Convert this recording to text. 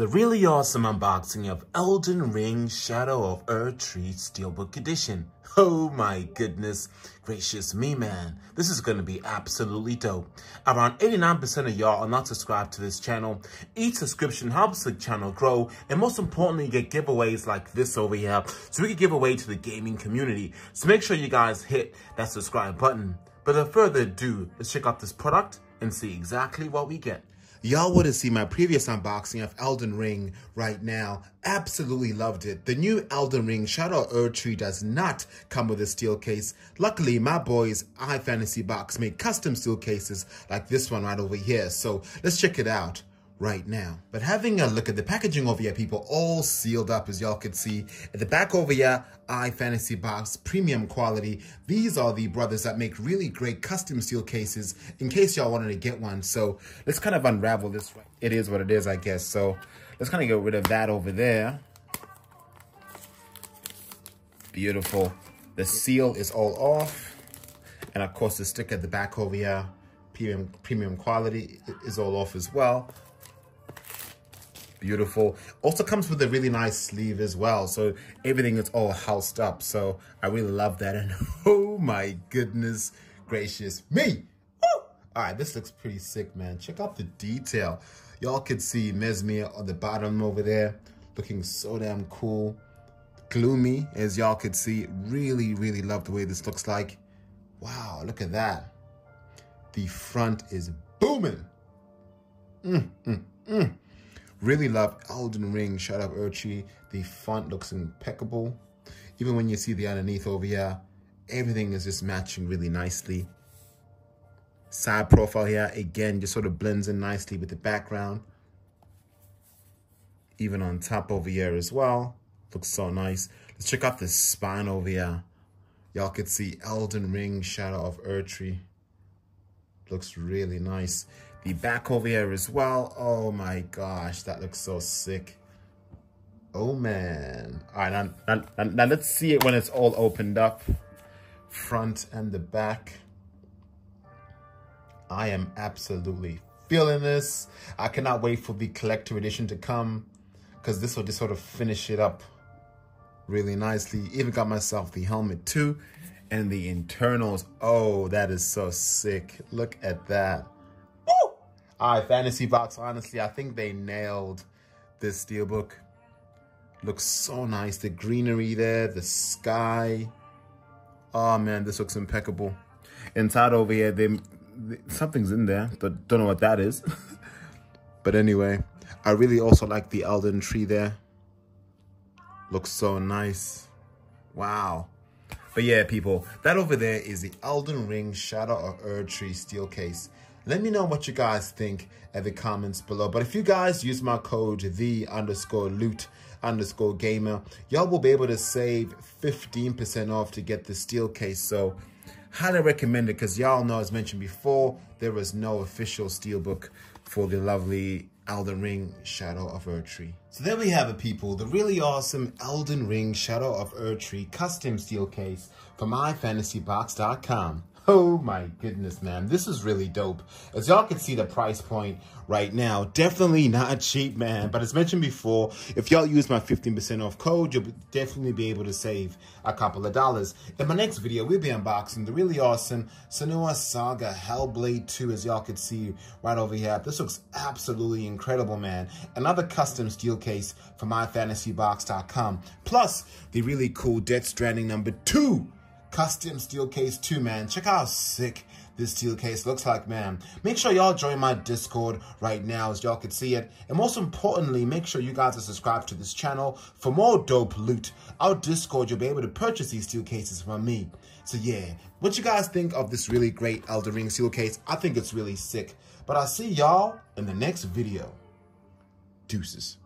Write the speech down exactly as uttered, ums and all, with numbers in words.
the really awesome unboxing of Elden Ring Shadow of Erdtree Steelbook Edition. Oh my goodness gracious me, man. This is going to be absolutely dope. Around eighty-nine percent of y'all are not subscribed to this channel. Each subscription helps the channel grow, and most importantly, you get giveaways like this over here, so we can give away to the gaming community. So make sure you guys hit that subscribe button. But without further ado, let's check out this product and see exactly what we get. Y'all would have seen my previous unboxing of Elden Ring right now. Absolutely loved it. The new Elden Ring Shadow of Erdtree does not come with a steel case. Luckily, my boys iFantasyBox made custom steel cases like this one right over here. So let's check it out right now. But having a look at the packaging over here, people, all sealed up as y'all could see. At the back over here, iFantasyBox, premium quality. These are the brothers that make really great custom steel cases in case y'all wanted to get one. So let's kind of unravel this one. It is what it is, I guess. So let's kind of get rid of that over there. Beautiful. The seal is all off. And of course the sticker at the back over here, premium, premium quality, is all off as well. Beautiful. Also comes with a really nice sleeve as well. So everything is all housed up. So I really love that. And oh my goodness gracious me. Woo! All right, this looks pretty sick, man. Check out the detail. Y'all could see Mesmer on the bottom over there. Looking so damn cool. Gloomy, as y'all could see. Really, really love the way this looks like. Wow, look at that. The front is booming. Mm, mm, mm. Really love Elden Ring Shadow of Erdtree. The font looks impeccable. Even when you see the underneath over here, everything is just matching really nicely. Side profile here, again, just sort of blends in nicely with the background. Even on top over here as well. Looks so nice. Let's check out the spine over here. Y'all could see Elden Ring Shadow of Erdtree. Looks really nice. The back over here as well. Oh my gosh, that looks so sick. Oh man. All right, now, now, now, now let's see it when it's all opened up. Front and the back. I am absolutely feeling this. I cannot wait for the collector edition to come, because this will just sort of finish it up really nicely. Even got myself the helmet too. And the internals. Oh, that is so sick. Look at that. Alright, iFantasyBox, honestly, I think they nailed this steelbook. Looks so nice. The greenery there, the sky. Oh man, this looks impeccable. Inside over here, they, they, something's in there. Don't, don't know what that is. But anyway, I really also like the Elden tree there. Looks so nice. Wow. But yeah, people, that over there is the Elden Ring Shadow of Erdtree steel case. Let me know what you guys think in the comments below. But if you guys use my code, the underscore loot underscore gamer, y'all will be able to save fifteen percent off to get the steel case. So highly recommend it, because y'all know, as mentioned before, there was no official steelbook for the lovely Elden Ring Shadow of Erdtree. So there we have it, people. The really awesome Elden Ring Shadow of Erdtree custom steel case from iFantasyBox dot com. Oh my goodness, man. This is really dope. As y'all can see the price point right now, definitely not cheap, man. But as mentioned before, if y'all use my fifteen percent off code, you'll definitely be able to save a couple of dollars. In my next video, we'll be unboxing the really awesome Senua Saga Hellblade two, as y'all can see right over here. This looks absolutely incredible, man. Another custom steel case from iFantasyBox dot com. Plus, the really cool Death Stranding number two. Custom steel case too, man. Check out how sick this steel case looks like, man. Make sure y'all join my Discord right now, as y'all can see it. And most importantly, make sure you guys are subscribed to this channel for more dope loot. Our Discord, you'll be able to purchase these steel cases from me. So yeah, what you guys think of this really great Elden Ring steel case? I think it's really sick. But I'll see y'all in the next video. Deuces.